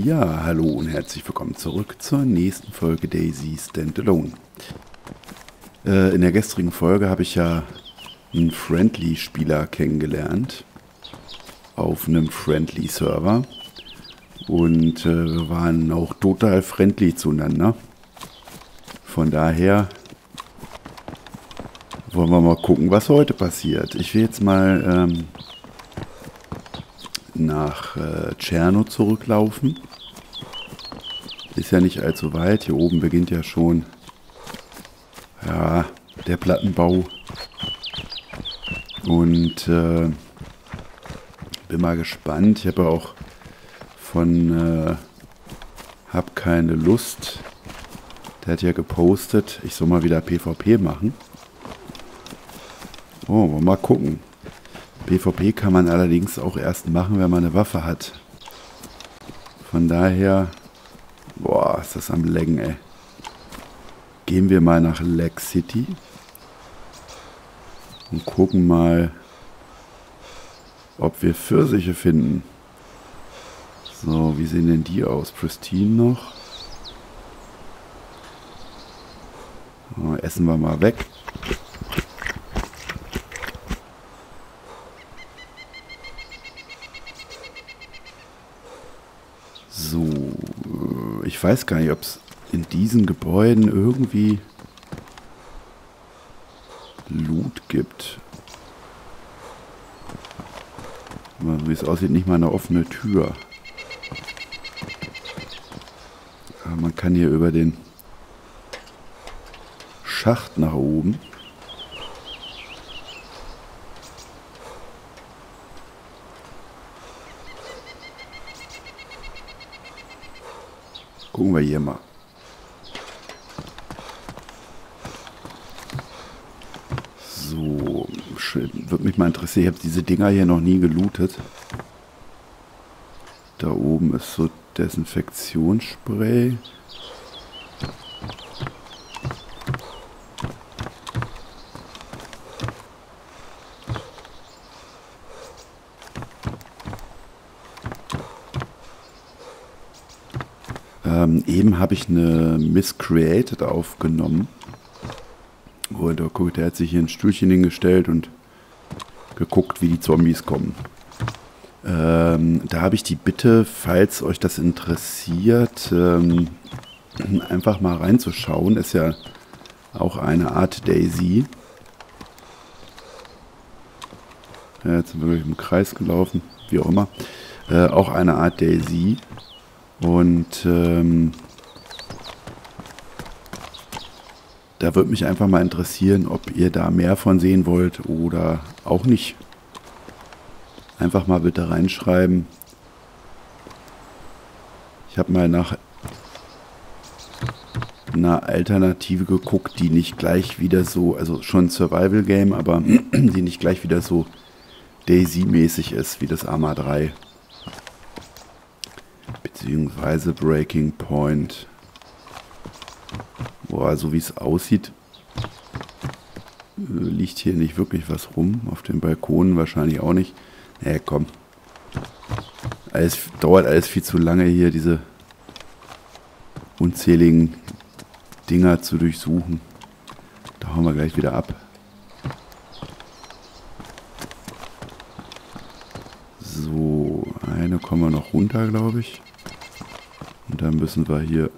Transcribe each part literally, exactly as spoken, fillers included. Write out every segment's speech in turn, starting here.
Ja, hallo und herzlich willkommen zurück zur nächsten Folge DayZ Standalone. Äh, in der gestrigen Folge habe ich ja einen Friendly-Spieler kennengelernt auf einem Friendly-Server und äh, wir waren auch total friendly zueinander. Von daher wollen wir mal gucken, was heute passiert. Ich will jetzt mal ähm, nach äh, Cherno zurücklaufen. Ist ja nicht allzu weit. Hier oben beginnt ja schon ja, der Plattenbau. Und äh, bin mal gespannt. Ich habe auch von äh, Hab keine Lust. Der hat ja gepostet, ich soll mal wieder PvP machen. Oh, mal gucken. PvP kann man allerdings auch erst machen, wenn man eine Waffe hat. Von daher... Boah, ist das am Laggen, ey. Gehen wir mal nach Lag City. Und gucken mal, ob wir Pfirsiche finden. So, wie sehen denn die aus? Pristine noch. Oh, essen wir mal weg. So, ich weiß gar nicht, ob es in diesen Gebäuden irgendwie Loot gibt. Aber wie es aussieht, nicht mal eine offene Tür. Aber man kann hier über den Schacht nach oben. Gucken wir hier mal. So, würde mich mal interessieren. Ich habe diese Dinger hier noch nie gelootet. Da oben ist so Desinfektionsspray. Ähm, eben habe ich eine Miscreated aufgenommen. Oh, da guckt, der hat sich hier ein Stühlchen hingestellt und geguckt, wie die Zombies kommen. Ähm, da habe ich die Bitte, falls euch das interessiert, ähm, einfach mal reinzuschauen. Ist ja auch eine Art Daisy. Ja, jetzt sind wir durch den Kreis gelaufen, wie auch immer. Äh, auch eine Art Daisy. Und ähm, da würde mich einfach mal interessieren, ob ihr da mehr von sehen wollt oder auch nicht. Einfach mal bitte reinschreiben. Ich habe mal nach einer Alternative geguckt, die nicht gleich wieder so, also schon ein Survival-Game, aber die nicht gleich wieder so DayZ-mäßig ist wie das Arma drei. Beziehungsweise Breaking Point. Boah, so wie es aussieht, liegt hier nicht wirklich was rum. Auf den Balkonen wahrscheinlich auch nicht. Naja, komm. Alles, dauert alles viel zu lange hier, diese unzähligen Dinger zu durchsuchen. Da hauen wir gleich wieder ab. So, eine kommen wir noch runter, glaube ich. Und dann müssen wir hier...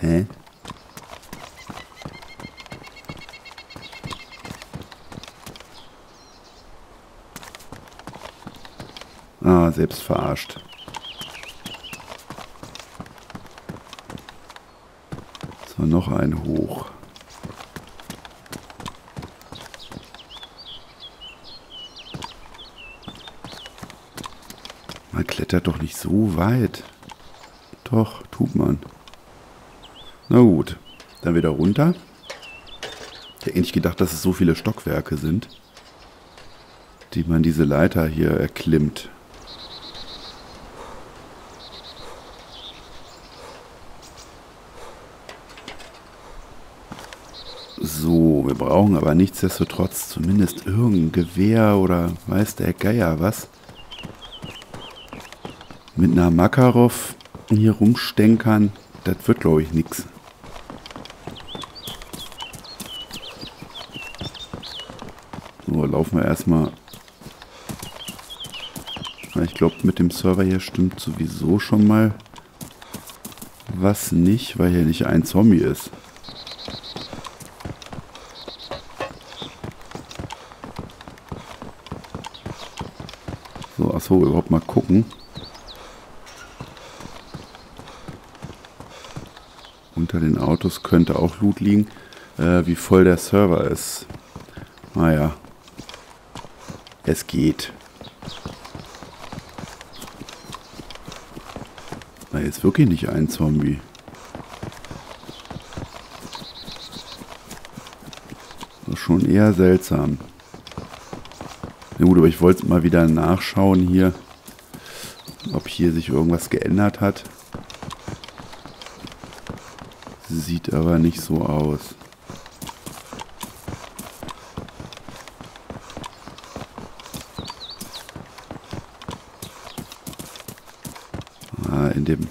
Hä? Ah, selbst verarscht. So, noch ein hoch. Man klettert doch nicht so weit. Doch, tut man. Na gut, dann wieder runter. Ich hätte nicht gedacht, dass es so viele Stockwerke sind, die man diese Leiter hier erklimmt. So, wir brauchen aber nichtsdestotrotz zumindest irgendein Gewehr oder weiß der Geier was. mit einer Makarov hier rumstenkern, das wird glaube ich nichts. So, laufen wir erstmal. Ich glaube, mit dem Server hier stimmt sowieso schon mal was nicht, weil hier nicht ein Zombie ist. So, achso, überhaupt mal gucken. Unter den Autos könnte auch Loot liegen, äh, wie voll der Server ist. Naja, es geht. Da ist wirklich nicht ein Zombie. Das ist schon eher seltsam. Na gut, aber ich wollte mal wieder nachschauen hier, ob hier sich irgendwas geändert hat. Sieht aber nicht so aus. In dem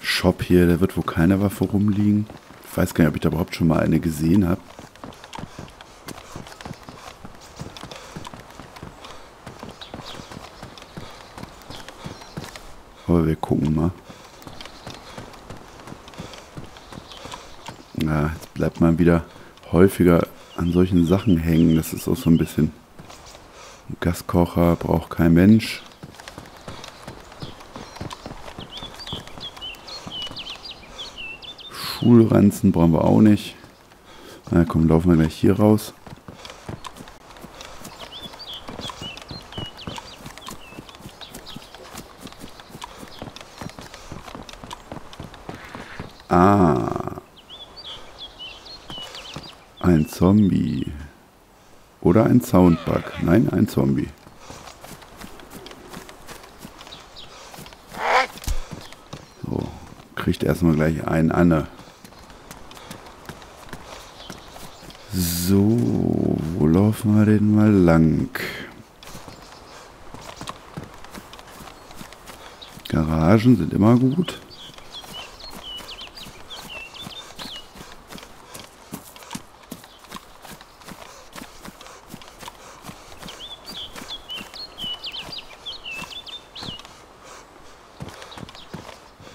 Shop hier, da wird wohl keine Waffe rumliegen. Ich weiß gar nicht, ob ich da überhaupt schon mal eine gesehen habe. Aber wir gucken mal. Na, jetzt bleibt man wieder häufiger an solchen Sachen hängen. Das ist auch so ein bisschen... Ein Gaskocher braucht kein Mensch. Schulranzen brauchen wir auch nicht. Na komm, laufen wir gleich hier raus. Ah. Ein Zombie. Oder ein Soundbug. Nein, ein Zombie. So, kriegt erstmal gleich einen Anne. So, wo laufen wir denn mal lang? Garagen sind immer gut.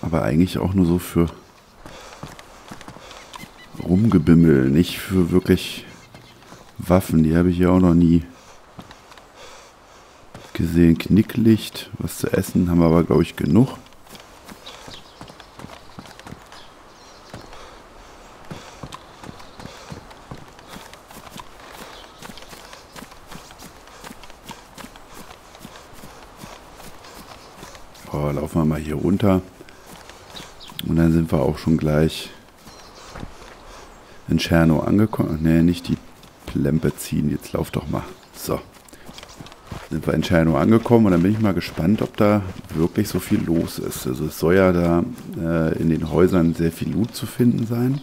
Aber eigentlich auch nur so für Rumgebimmel, nicht für wirklich... Waffen, die habe ich ja auch noch nie gesehen. Knicklicht, was zu essen, haben wir aber, glaube ich, genug. Oh, laufen wir mal hier runter. Und dann sind wir auch schon gleich in Cherno angekommen. Ne, nicht die Lempe ziehen. Jetzt lauf doch mal. So. Sind wir in Cherno angekommen und dann bin ich mal gespannt, ob da wirklich so viel los ist. Also es soll ja da äh, in den Häusern sehr viel Loot zu finden sein.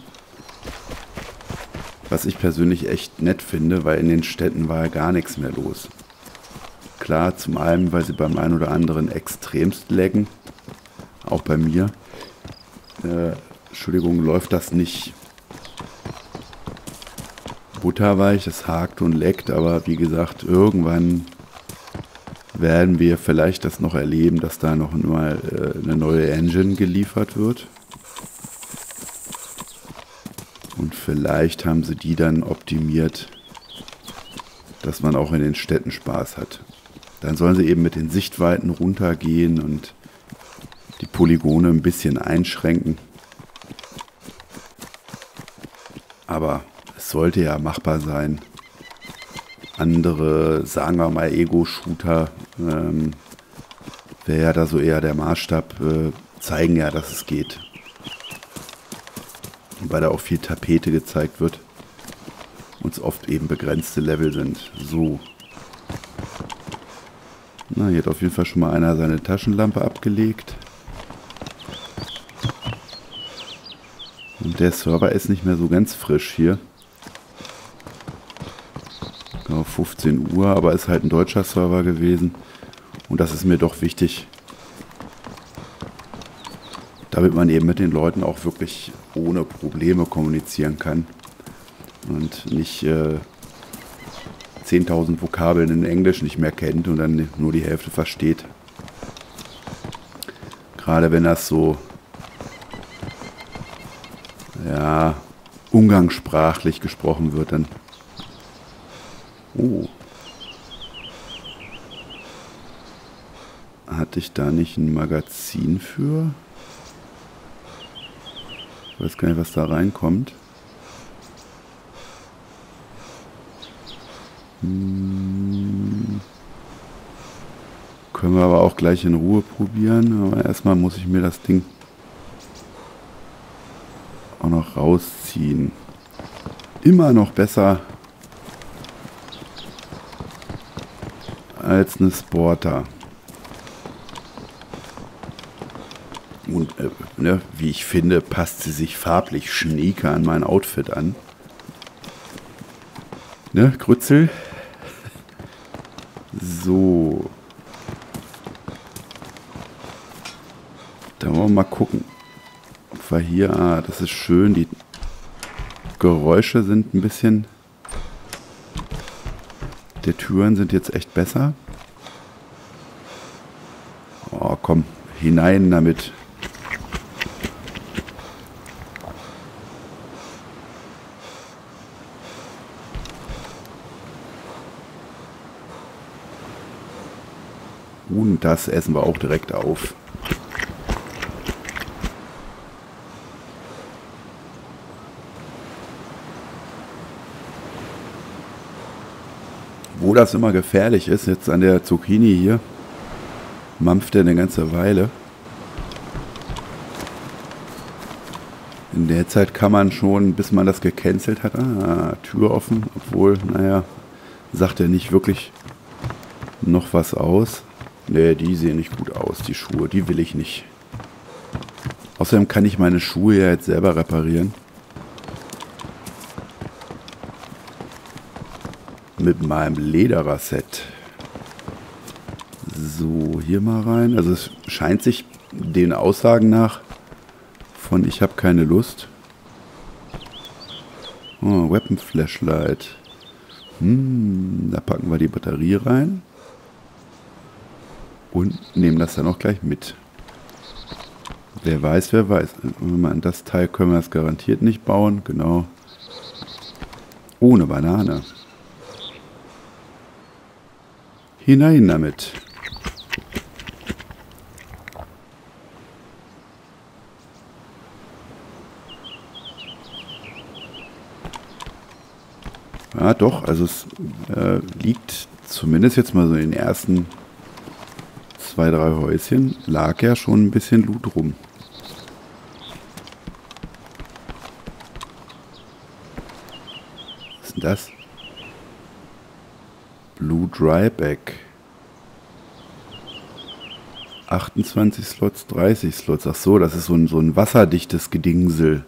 Was ich persönlich echt nett finde, weil in den Städten war ja gar nichts mehr los. Klar, zum einen, weil sie beim einen oder anderen extremst laggen. Auch bei mir. Äh, Entschuldigung, läuft das nicht butterweich, es hakt und leckt, aber wie gesagt, irgendwann werden wir vielleicht das noch erleben, dass da noch mal äh, eine neue Engine geliefert wird. Und vielleicht haben sie die dann optimiert, dass man auch in den Städten Spaß hat. Dann sollen sie eben mit den Sichtweiten runtergehen und die Polygone ein bisschen einschränken. Aber... sollte ja machbar sein. Andere, sagen wir mal, Ego-Shooter, ähm, wäre ja da so eher der Maßstab, äh, zeigen ja, dass es geht. Und weil da auch viel Tapete gezeigt wird und es oft eben begrenzte Level sind. So. Na, hier hat auf jeden Fall schon mal einer seine Taschenlampe abgelegt. Und der Server ist nicht mehr so ganz frisch hier. fünfzehn Uhr, aber ist halt ein deutscher Server gewesen Und das ist mir doch wichtig. Damit man eben mit den Leuten auch wirklich ohne Probleme kommunizieren kann. Und nicht äh, zehntausend Vokabeln in Englisch nicht mehr kennt und dann nur die Hälfte versteht. Gerade wenn das so, ja, umgangssprachlich gesprochen wird, dann... Oh. Hatte ich da nicht ein Magazin für? Ich weiß gar nicht, was da reinkommt. Hm. Können wir aber auch gleich in Ruhe probieren. Aber erstmal muss ich mir das Ding auch noch rausziehen. Immer noch besser als eine Sporter. Und äh, ne, wie ich finde, passt sie sich farblich schnieke an mein Outfit an. Ne, Grützel? So. Da wollen wir mal gucken. Ob wir hier... Ah, das ist schön. Die Geräusche sind ein bisschen... Der Türen sind jetzt echt besser. Oh, komm. Hinein damit. Und das essen wir auch direkt auf. Wo das immer gefährlich ist, jetzt an der Zucchini hier, mampft er eine ganze Weile. In der Zeit kann man schon, bis man das gecancelt hat, ah, Tür offen, obwohl, naja, sagt er nicht wirklich noch was aus. Nee, die sehen nicht gut aus, die Schuhe. Die will ich nicht. Außerdem kann ich meine Schuhe ja jetzt selber reparieren. Mit meinem Lederer-Set. So, hier mal rein. Also es scheint sich den Aussagen nach von ich habe keine Lust. Oh, Weapon Flashlight. Hm, da packen wir die Batterie rein. Und nehmen das dann auch gleich mit. Wer weiß, wer weiß. An das Teil können wir es garantiert nicht bauen. Genau. Ohne Banane. Hinein damit. Ja, doch. Also es äh, liegt zumindest jetzt mal so in den ersten... Zwei, drei Häuschen lag ja schon ein bisschen Loot rum. Was ist denn das? Blue Dryback. achtundzwanzig Slots, dreißig Slots. Ach so, das ist so ein, so ein wasserdichtes Gedingsel.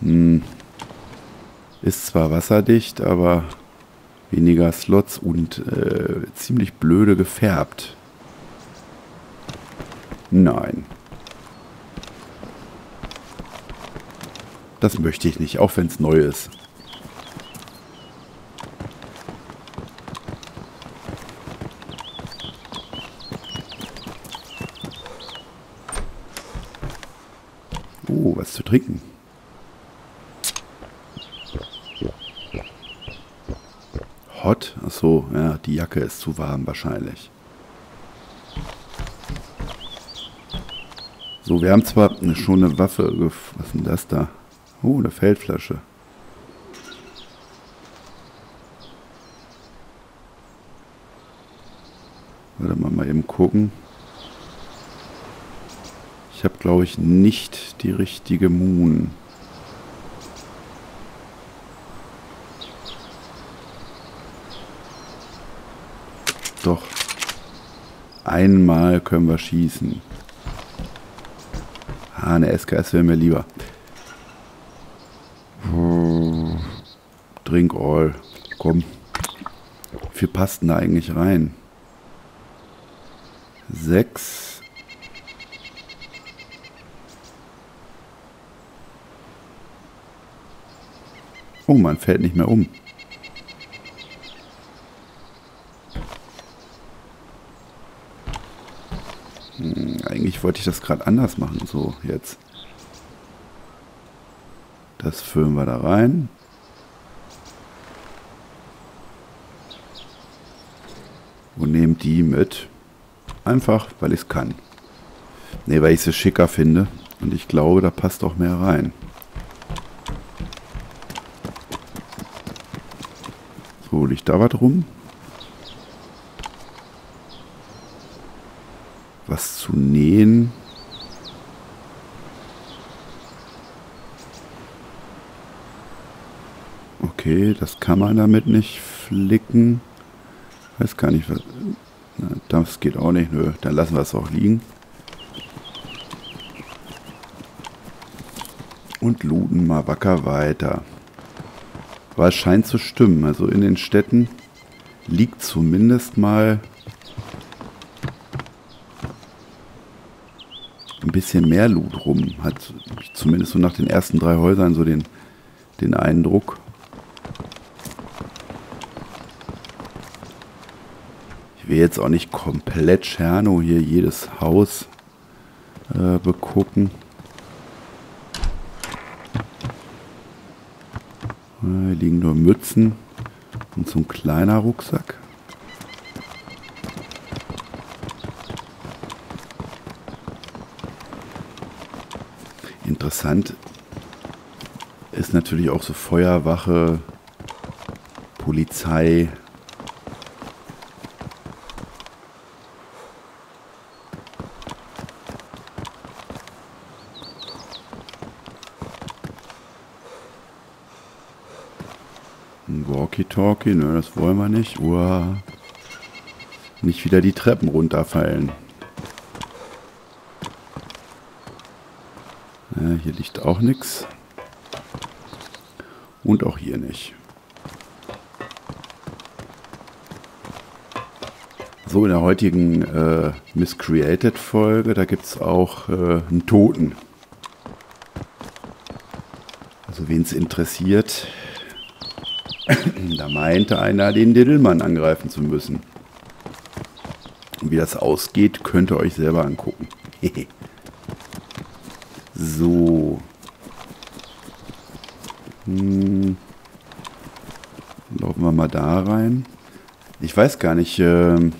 Hm. Ist zwar wasserdicht, aber... Weniger Slots und äh, ziemlich blöde gefärbt. Nein. Das möchte ich nicht, auch wenn es neu ist. Oh, was zu trinken. Hot? Achso, ja, die Jacke ist zu warm wahrscheinlich. So, wir haben zwar eine, schon eine Waffe gef- Was ist denn das da? Oh, eine Feldflasche. Warte mal, mal eben gucken. Ich habe, glaube ich, nicht die richtige Moon. Doch. Einmal können wir schießen. Ah, eine S K S wäre mir lieber. Hm. Drink all. Komm. Wie viel passt denn da eigentlich rein? sechs. Oh, man fällt nicht mehr um. Hm, eigentlich wollte ich das gerade anders machen. So, jetzt. Das füllen wir da rein. Und nehmen die mit. Einfach, weil ich es kann. Ne, weil ich sie schicker finde. Und ich glaube, da passt auch mehr rein. So, liegt da was rum? Was zu nähen? Okay, das kann man damit nicht flicken. Weiß gar nicht, was... Na, das geht auch nicht, nö. Dann lassen wir es auch liegen. Und looten mal wacker weiter. Aber es scheint zu stimmen. Also in den Städten liegt zumindest mal ein bisschen mehr Loot rum. Hat zumindest so nach den ersten drei Häusern so den, den Eindruck. Ich will jetzt auch nicht komplett Cherno hier jedes Haus äh, begucken. Hier liegen nur Mützen und so ein kleiner Rucksack. Interessant ist natürlich auch so Feuerwache, Polizei. Walkie-Talkie, ne, das wollen wir nicht. Uah. Nicht wieder die Treppen runterfallen. Ja, hier liegt auch nichts. Und auch hier nicht. So, in der heutigen äh, Miscreated-Folge, da gibt es auch äh, einen Toten. Also wen es interessiert... Da meinte einer, den Diddelmann angreifen zu müssen. Und wie das ausgeht, könnt ihr euch selber angucken. So. Hm. Laufen wir mal da rein. Ich weiß gar nicht, in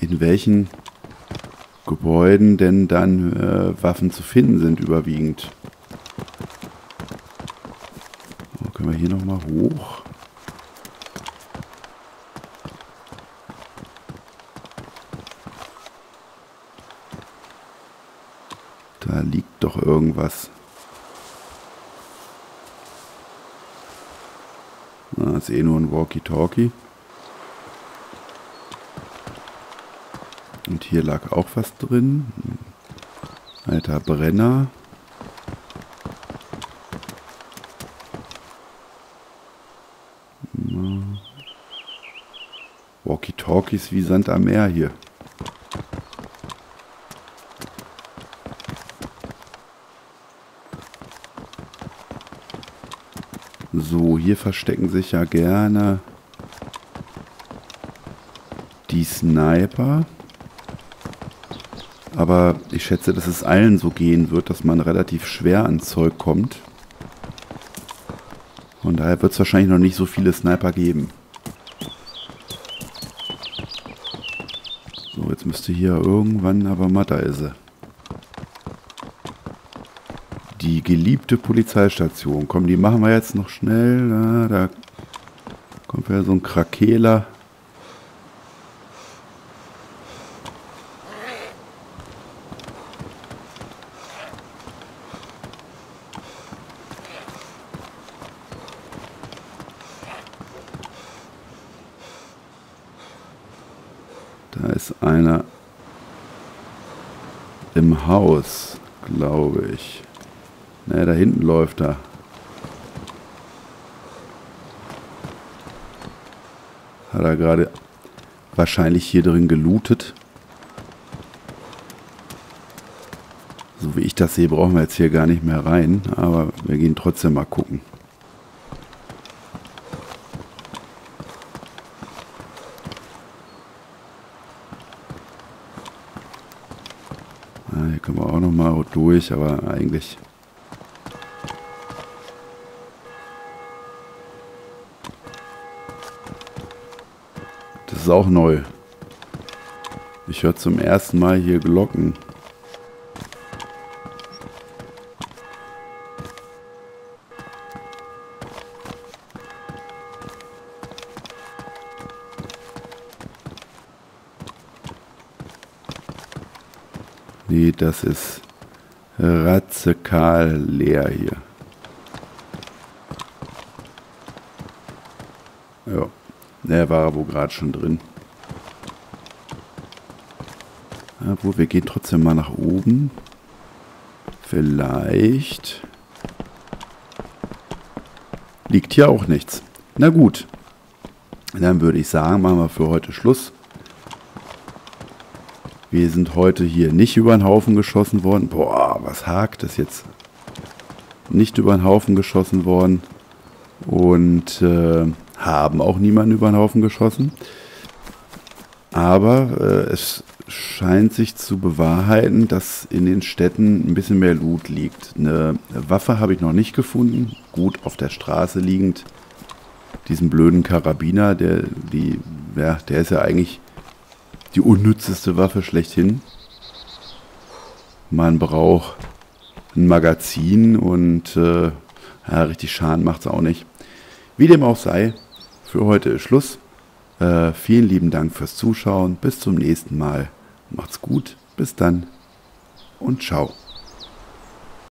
welchen Gebäuden denn dann Waffen zu finden sind überwiegend. Können wir hier nochmal hoch? Da liegt doch irgendwas. Das ist eh nur ein Walkie-Talkie. Und hier lag auch was drin. Ein alter Brenner. Walkie-Talkies wie Sand am Meer hier. So, hier verstecken sich ja gerne die Sniper. Aber ich schätze, dass es allen so gehen wird, dass man relativ schwer an Zeug kommt. Von daher wird es wahrscheinlich noch nicht so viele Sniper geben. Müsste hier irgendwann aber mal, da ist sie. Die geliebte Polizeistation. Komm, die machen wir jetzt noch schnell. Da, da kommt wieder so ein Krakeler. Da ist einer im Haus, glaube ich. Ne, da hinten läuft er. Hat er gerade wahrscheinlich hier drin gelootet. So wie ich das sehe, brauchen wir jetzt hier gar nicht mehr rein, aber wir gehen trotzdem mal gucken. Ah, hier können wir auch nochmal durch, aber eigentlich... Das ist auch neu. Ich höre zum ersten Mal hier Glocken. Nee, das ist radikal leer hier. Ja, der war er wohl gerade schon drin. Obwohl, wir gehen trotzdem mal nach oben. Vielleicht liegt hier auch nichts. Na gut. Dann würde ich sagen, machen wir für heute Schluss. Wir sind heute hier nicht über den Haufen geschossen worden. Boah, was hakt das jetzt? Nicht über den Haufen geschossen worden. Und äh, haben auch niemanden über den Haufen geschossen. Aber äh, es scheint sich zu bewahrheiten, dass in den Städten ein bisschen mehr Loot liegt. Eine Waffe habe ich noch nicht gefunden. Gut, auf der Straße liegend. Diesen blöden Karabiner, der, die, ja, der ist ja eigentlich die unnützeste Waffe schlechthin. Man braucht ein Magazin und äh, ja, richtig Schaden macht es auch nicht. Wie dem auch sei, für heute ist Schluss. Äh, vielen lieben Dank fürs Zuschauen. Bis zum nächsten Mal. Macht's gut. Bis dann. Und ciao.